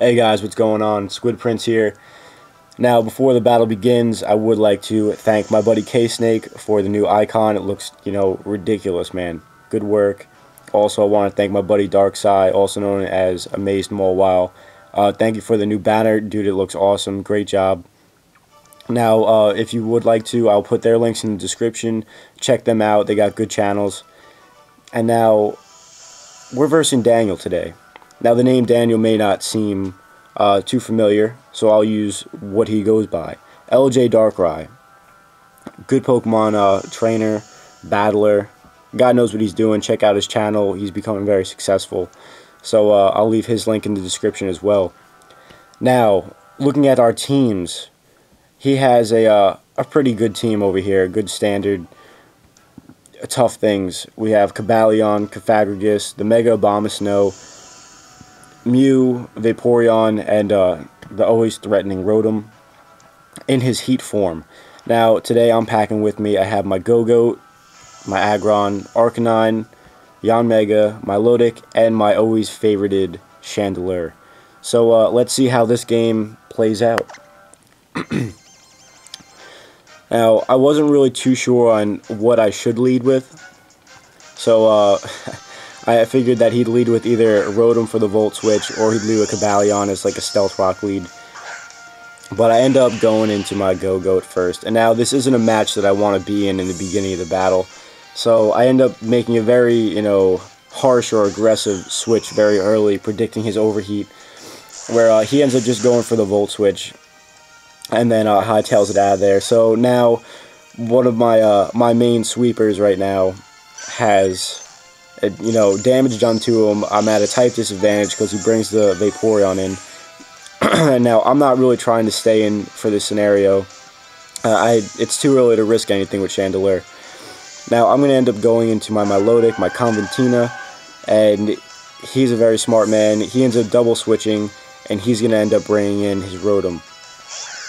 Hey guys, what's going on? Squid Prince here. Now, before the battle begins, I would like to thank my buddy K Snake for the new icon. It looks, you know, ridiculous, man. Good work. Also, I want to thank my buddy DarkSai, also known as AmazedMawile. Thank you for the new banner, dude. It looks awesome. Great job. Now, if you would like to, I'll put their links in the description. Check them out. They got good channels. And now, we're versing Daniel today. Now, the name Daniel may not seem too familiar, so I'll use what he goes by. LJDarkrai. Good Pokemon trainer, battler. God knows what he's doing. Check out his channel. He's becoming very successful. So I'll leave his link in the description as well. Now, looking at our teams, he has a pretty good team over here. Good standard. Tough things. We have Cobalion, Cofagrigus, the Mega Abomasnow, Mew, Vaporeon, and the always threatening Rotom in his heat form. Now, today I'm packing with me, I have my Gogoat, my Aggron, Arcanine, Yanmega, my Lodic, and my always favorited Chandelure. So let's see how this game plays out. Now, I wasn't really too sure on what I should lead with, so I figured that he'd lead with either Rotom for the Volt Switch, or he'd lead with Cobalion as like a Stealth Rock lead. But I end up going into my Gogoat first. And now this isn't a match that I want to be in the beginning of the battle. So I end up making a very, you know, harsh or aggressive switch very early, predicting his overheat. Where he ends up just going for the Volt Switch. And then hightails it out of there. So now, one of my, my main sweepers right now has, you know, damage done to him. I'm at a type disadvantage because he brings the Vaporeon in. And now, I'm not really trying to stay in for this scenario. It's too early to risk anything with Chandelure. Now, I'm going to end up going into my Milotic, my Conventina, and he's a very smart man. He ends up double switching, and he's going to end up bringing in his Rotom.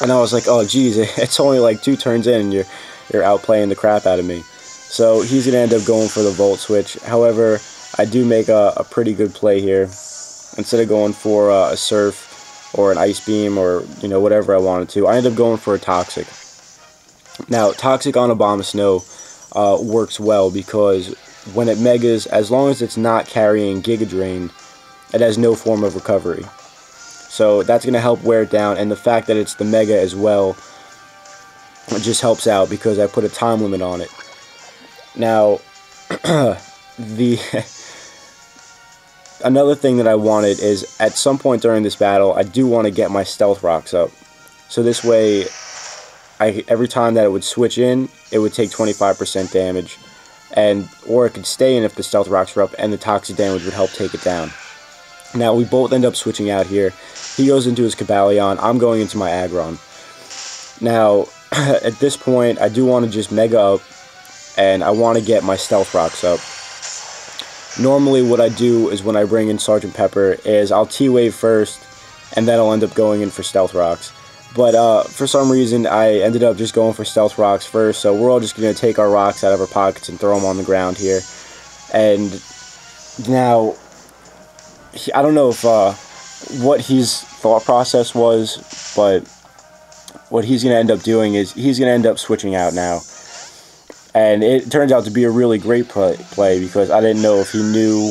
And I was like, oh, geez, it's only like 2 turns in, and you're outplaying the crap out of me. So he's going to end up going for the Volt Switch. However, I do make a pretty good play here. Instead of going for a Surf or an Ice Beam or, you know, whatever I wanted to, I end up going for a Toxic. Now, Toxic on Abomasnow works well because when it Megas, as long as it's not carrying Giga Drain, it has no form of recovery. So that's going to help wear it down, and the fact that it's the Mega as well just helps out because I put a time limit on it. Now, another thing that I wanted is, at some point during this battle, I do want to get my Stealth Rocks up. So this way, every time that it would switch in, it would take 25% damage. Or it could stay in if the Stealth Rocks were up, and the Toxic damage would help take it down. Now, we both end up switching out here. He goes into his Cobalion, I'm going into my Aggron. Now, at this point, I do want to just Mega up, and I want to get my Stealth Rocks up. Normally what I do is when I bring in Sergeant Pepper is I'll T-Wave first, and then I'll end up going in for Stealth Rocks. But for some reason I ended up just going for Stealth Rocks first, so we're all just going to take our rocks out of our pockets and throw them on the ground here. And now, I don't know if what his thought process was, but what he's going to end up doing is he's going to end up switching out now. And it turns out to be a really great play because I didn't know if he knew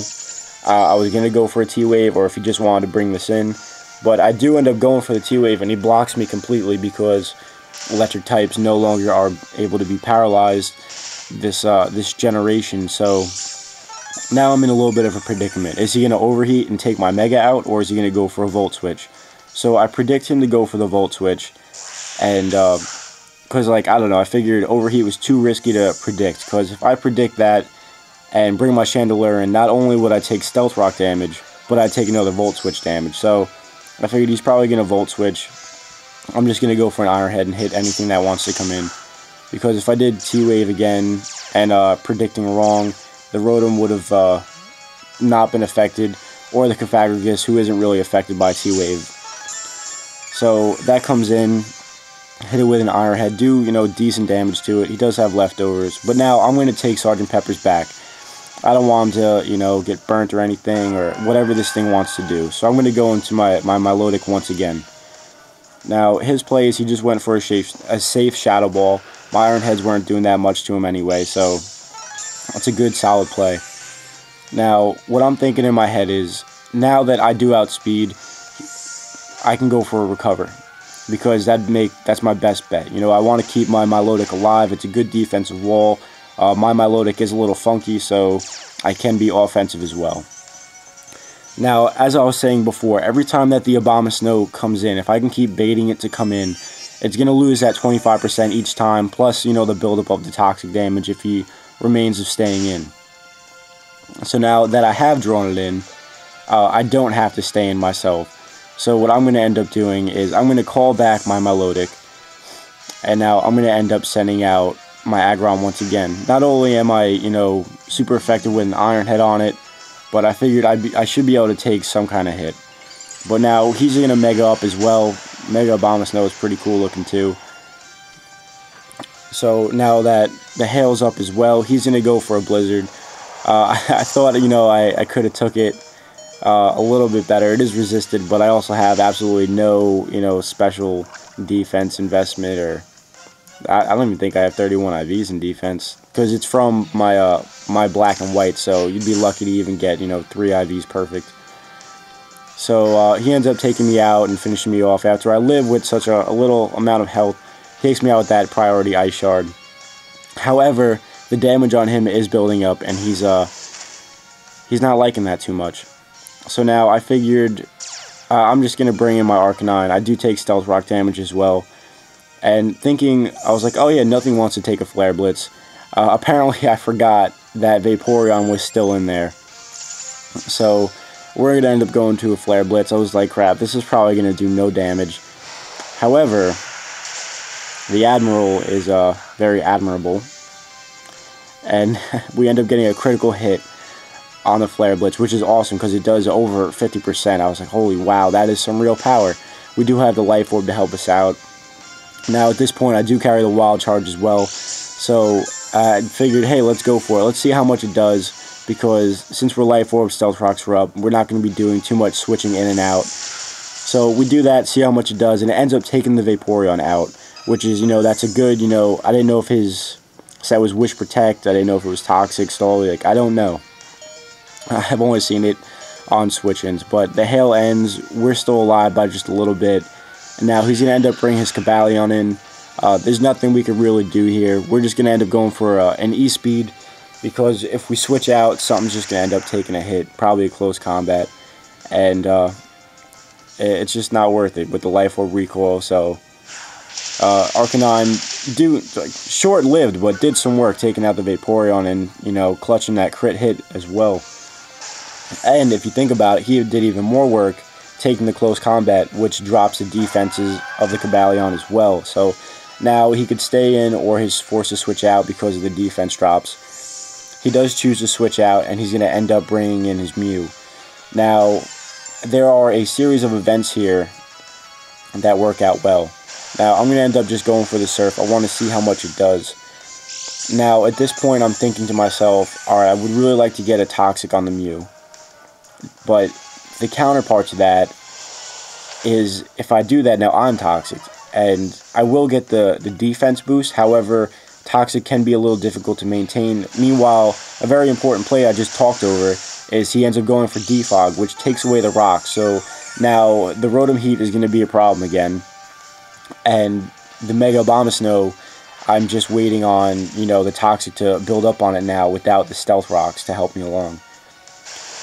I was going to go for a T-Wave or if he just wanted to bring this in. But I do end up going for the T-Wave, and he blocks me completely because electric types no longer are able to be paralyzed this generation. So now I'm in a little bit of a predicament. Is he going to overheat and take my Mega out, or is he going to go for a Volt Switch? So I predict him to go for the Volt Switch, and because, like, I don't know, I figured overheat was too risky to predict. Because if I predict that and bring my Chandelure in, not only would I take Stealth Rock damage, but I'd take another Volt Switch damage. So I figured he's probably going to Volt Switch. I'm just going to go for an Iron Head and hit anything that wants to come in. Because if I did T-Wave again and predicting wrong, the Rotom would have not been affected, or the Cofagrigus, who isn't really affected by T-Wave. So that comes in, hit it with an Iron Head, do, you know, decent damage to it. He does have leftovers, but now I'm going to take Sergeant Pepper's back. I don't want him to, you know, get burnt or anything, or whatever this thing wants to do. So I'm going to go into my Milotic once again. Now, his plays, he just went for a safe Shadow Ball. My Iron Heads weren't doing that much to him anyway, so that's a good, solid play. Now, what I'm thinking in my head is, now that I do outspeed, I can go for a recover, because that's my best bet. You know, I want to keep my Milotic alive. It's a good defensive wall. My Milotic is a little funky, so I can be offensive as well. Now, as I was saying before, every time that the Abomasnow comes in, if I can keep baiting it to come in, it's going to lose that 25% each time, plus, you know, the buildup of the toxic damage if he remains of staying in. So now that I have drawn it in, I don't have to stay in myself. So what I'm going to end up doing is I'm going to call back my Milotic, and now I'm going to end up sending out my Aggron once again. Not only am I, you know, super effective with an Iron Head on it, but I figured I should be able to take some kind of hit. But now he's going to Mega up as well. Mega Abomasnow is pretty cool looking too. So now that the Hail's up as well, he's going to go for a Blizzard. I thought, you know, I could have took it a little bit better. It is resisted, but I also have absolutely no, you know, special defense investment, or I don't even think I have 31 IVs in defense, because it's from my black and white, so you'd be lucky to even get, you know, 3 IVs perfect. So he ends up taking me out and finishing me off after I live with such a little amount of health. Takes me out with that priority Ice Shard. However, the damage on him is building up, and he's not liking that too much. So now I figured I'm just going to bring in my Arcanine. I do take Stealth Rock damage as well. And thinking, I was like, oh yeah, nothing wants to take a Flare Blitz. Apparently I forgot that Vaporeon was still in there. So we're going to end up going to a Flare Blitz. I was like, crap, this is probably going to do no damage. However, the Admiral is very admirable. And we end up getting a critical hit on the Flare Blitz, which is awesome because it does over 50%. I was like, holy wow, that is some real power. We do have the Life Orb to help us out. Now, at this point, I do carry the Wild Charge as well, so I figured, hey, let's go for it. Let's see how much it does, because since we're Life Orb, Stealth Rocks are up, we're not going to be doing too much switching in and out. So we do that, see how much it does, and it ends up taking the Vaporeon out, which is, you know, that's a good, you know, I didn't know if his set was Wish Protect, I didn't know if it was Toxic, Stall, like, I don't know. I have only seen it on switch-ins, but the Hail ends, we're still alive by just a little bit. Now he's going to end up bringing his Cobalion in. There's nothing we could really do here. We're just going to end up going for an E-Speed, because if we switch out, something's just going to end up taking a hit, probably a close combat, and it's just not worth it with the Life Orb recoil. So Arcanine, short-lived, but did some work taking out the Vaporeon and, you know, clutching that crit hit as well. And if you think about it, he did even more work taking the close combat, which drops the defenses of the Cobalion as well. So now he could stay in, or he's forced to switch out because of the defense drops. He does choose to switch out, and he's going to end up bringing in his Mew. Now, there are a series of events here that work out well. Now, I'm going to end up just going for the Surf. I want to see how much it does. Now, at this point, I'm thinking to myself, all right, I would really like to get a Toxic on the Mew. But the counterpart to that is, if I do that, now I'm Toxic, and I will get the defense boost. However, Toxic can be a little difficult to maintain. Meanwhile, a very important play I just talked over is he ends up going for Defog, which takes away the rock. So now the Rotom Heat is going to be a problem again, and the Mega Abomasnow, I'm just waiting on, you know, the Toxic to build up on it now without the Stealth Rocks to help me along.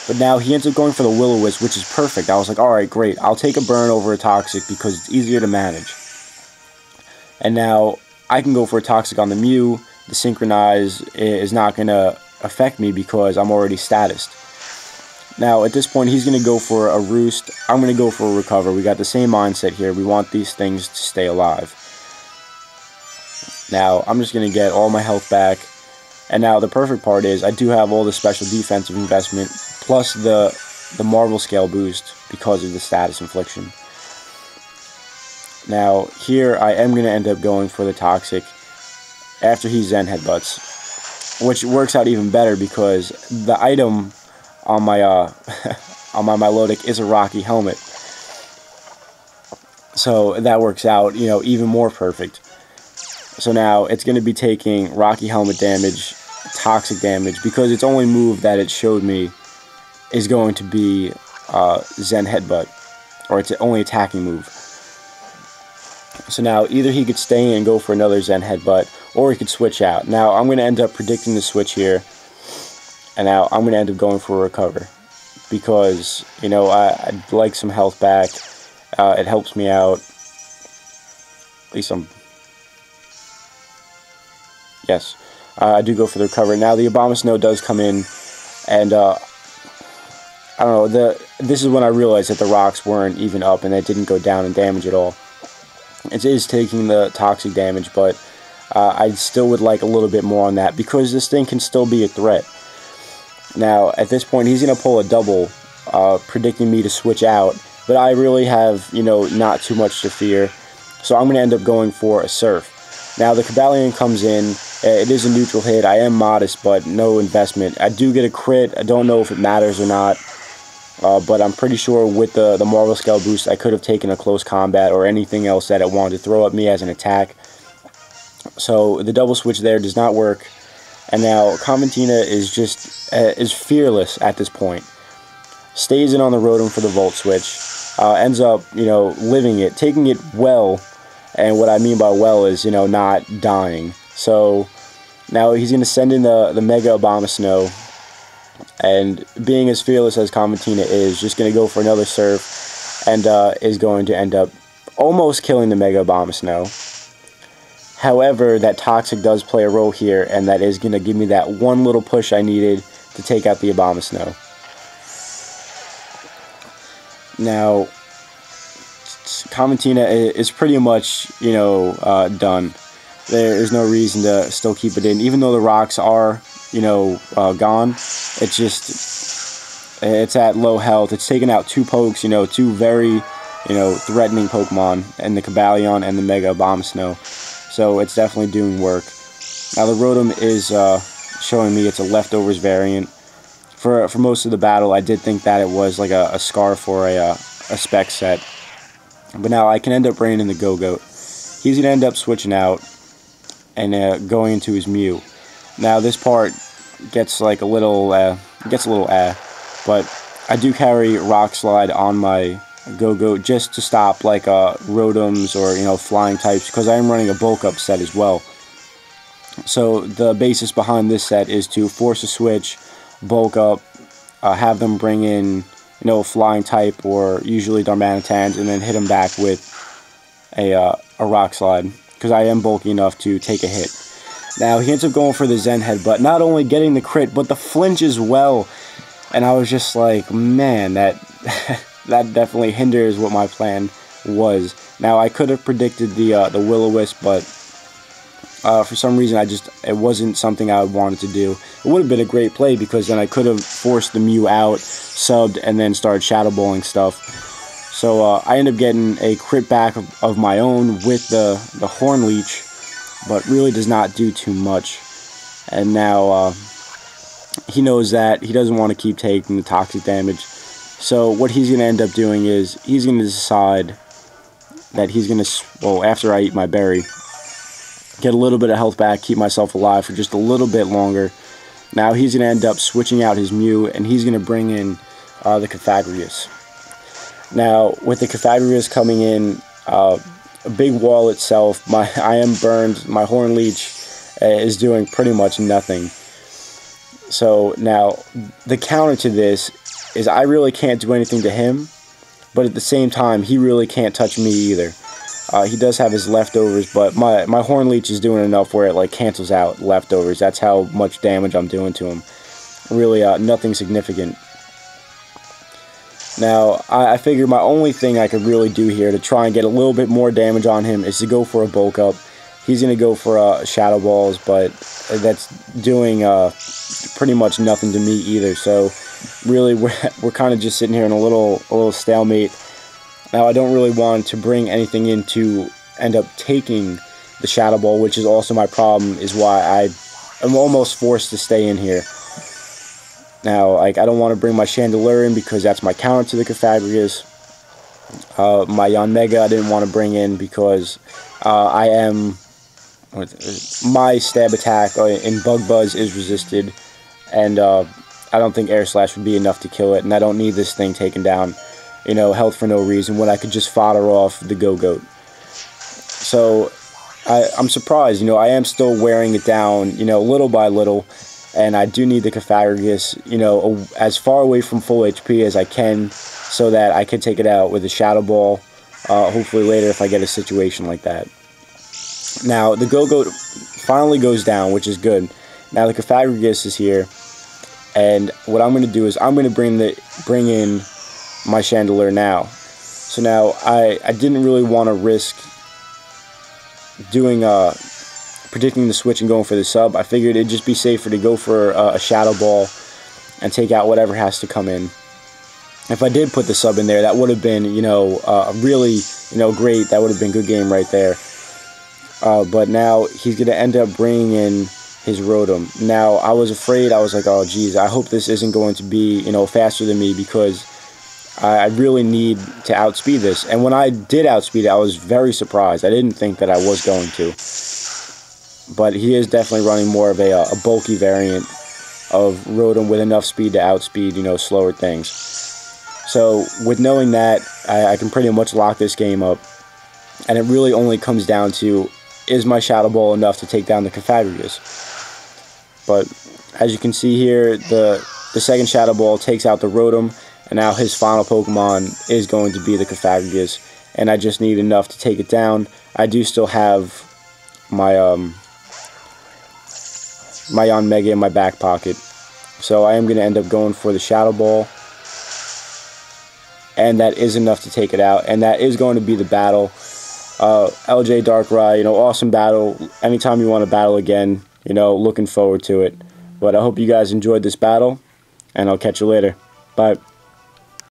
But now he ends up going for the Will-O-Wisp, which is perfect. I was like, alright, great. I'll take a burn over a Toxic because it's easier to manage. And now I can go for a Toxic on the Mew. The Synchronize is not going to affect me because I'm already statused. Now at this point, he's going to go for a Roost. I'm going to go for a Recover. We got the same mindset here. We want these things to stay alive. Now I'm just going to get all my health back. And now the perfect part is I do have all the special defensive investment plus the Marvel Scale boost because of the status infliction. Now, here I am going to end up going for the Toxic after he Zen Headbutts, which works out even better because the item on my on my Milotic is a Rocky Helmet. So that works out, you know, even more perfect. So now it's going to be taking Rocky Helmet damage, Toxic damage, because its only move that it showed me is going to be Zen Headbutt, or its only attacking move. So now either he could stay in and go for another Zen Headbutt, or he could switch out. Now I'm going to end up predicting the switch here, and now I'm going to end up going for a Recover, because, you know, I'd like some health back. It helps me out. At least I'm... Yes, I do go for the Recover. Now the Abomasnow does come in, and I don't know, this is when I realized that the rocks weren't even up and they didn't go down in damage at all. It is taking the Toxic damage, but I still would like a little bit more on that, because this thing can still be a threat. Now, at this point, he's going to pull a double, predicting me to switch out, but I really have, you know, not too much to fear, so I'm going to end up going for a Surf. Now, the Cobalion comes in. It is a neutral hit. I am modest, but no investment. I do get a crit. I don't know if it matters or not, but I'm pretty sure with the Marvel Scale boost, I could have taken a Close Combat or anything else that it wanted to throw at me as an attack. So the double switch there does not work. And now Conventina is just is fearless at this point. Stays in on the Rotom for the Volt switch. Ends up, you know, living it, taking it well. And what I mean by well is, you know, not dying. So now he's going to send in the Mega Abomasnow. And being as fearless as Comatina is, just going to go for another Surf. And is going to end up almost killing the Mega Abomasnow. However, that Toxic does play a role here. And that is going to give me that one little push I needed to take out the Abomasnow. Now... Comatina is pretty much, you know, done. There's no reason to still keep it in. Even though the rocks are, you know, gone, it's just, it's at low health. It's taken out two pokes, you know, two very, you know, threatening Pokemon, and the Cobalion and the Mega Abomasnow. So it's definitely doing work. Now the Rotom is showing me it's a Leftovers variant. For most of the battle, I did think that it was like a Scarf or a Spec set. But now I can end up bringing in the Gogoat. He's going to end up switching out and going into his Mew. Now this part gets like a little, but I do carry Rock Slide on my Gogoat just to stop like Rotoms or, you know, flying types, because I am running a bulk up set as well. So the basis behind this set is to force a switch, bulk up, have them bring in, you know, flying type or usually Darmanitans, and then hit him back with a Rock Slide, because I am bulky enough to take a hit. Now he ends up going for the Zen Headbutt, not only getting the crit, but the flinch as well. And I was just like, man, that definitely hinders what my plan was. Now I could have predicted the Will-O-Wisp, but for some reason it wasn't something I wanted to do. It would have been a great play, because then I could have forced the Mew out, subbed, and then started Shadow Balling stuff. So I end up getting a crit back of my own with the Horn Leech, but really does not do too much. And now he knows that he doesn't want to keep taking the Toxic damage. So what he's going to end up doing is he's going to decide that he's going to, well, after I eat my berry, get a little bit of health back, keep myself alive for just a little bit longer. Now he's going to end up switching out his Mew, and he's going to bring in the Cofagrigus. Now, with the Cofagrigus coming in, a big wall itself, I am burned, my Horn Leech is doing pretty much nothing. So now, the counter to this is I really can't do anything to him, but at the same time, he really can't touch me either. He does have his Leftovers, but my Horn Leech is doing enough where it, like, cancels out Leftovers. That's how much damage I'm doing to him. Really, nothing significant. Now, I figure my only thing I could really do here to try and get a little bit more damage on him is to go for a bulk up. He's going to go for Shadow Balls, but that's doing pretty much nothing to me either. So really, we're kind of just sitting here in a little stalemate. Now, I don't really want to bring anything in to end up taking the Shadow Ball, which is also my problem, is why I'm almost forced to stay in here. Now, like, I don't want to bring my Chandelure in because that's my counter to the Cofagrigus. My Yanmega I didn't want to bring in because my stab attack in Bug Buzz is resisted, and I don't think Air Slash would be enough to kill it, and I don't need this thing taken down, you know, health for no reason, when I could just fodder off the Gogoat. So I'm surprised, you know, I am still wearing it down, you know, little by little, and I do need the Cofagrigus, you know, as far away from full HP as I can, so that I can take it out with a Shadow Ball, hopefully later if I get a situation like that. Now, the Gogoat finally goes down, which is good. Now, the Cofagrigus is here, and what I'm going to do is I'm going to bring in my Chandelure now. So now, I didn't really want to risk doing predicting the switch and going for the sub. I figured it'd just be safer to go for a Shadow Ball and take out whatever has to come in. If I did put the sub in there, that would have been, you know, really, you know, great. That would have been good game right there. But now he's going to end up bringing in his Rotom. Now, I was afraid. I was like, oh, geez, I hope this isn't going to be, you know, faster than me, because I really need to outspeed this. And when I did outspeed it, I was very surprised. I didn't think that I was going to. But he is definitely running more of a bulky variant of Rotom with enough speed to outspeed, you know, slower things. So with knowing that, I can pretty much lock this game up. And it really only comes down to, is my Shadow Ball enough to take down the Cofagrigus? But as you can see here, the second Shadow Ball takes out the Rotom, and now his final Pokemon is going to be the Cofagrigus, and I just need enough to take it down. I do still have my my Yanmega in my back pocket, so I am going to end up going for the Shadow Ball, and that is enough to take it out, and that is going to be the battle. LJDarkrai, you know, awesome battle. Anytime you want to battle again, you know, looking forward to it. But I hope you guys enjoyed this battle, and I'll catch you later. Bye.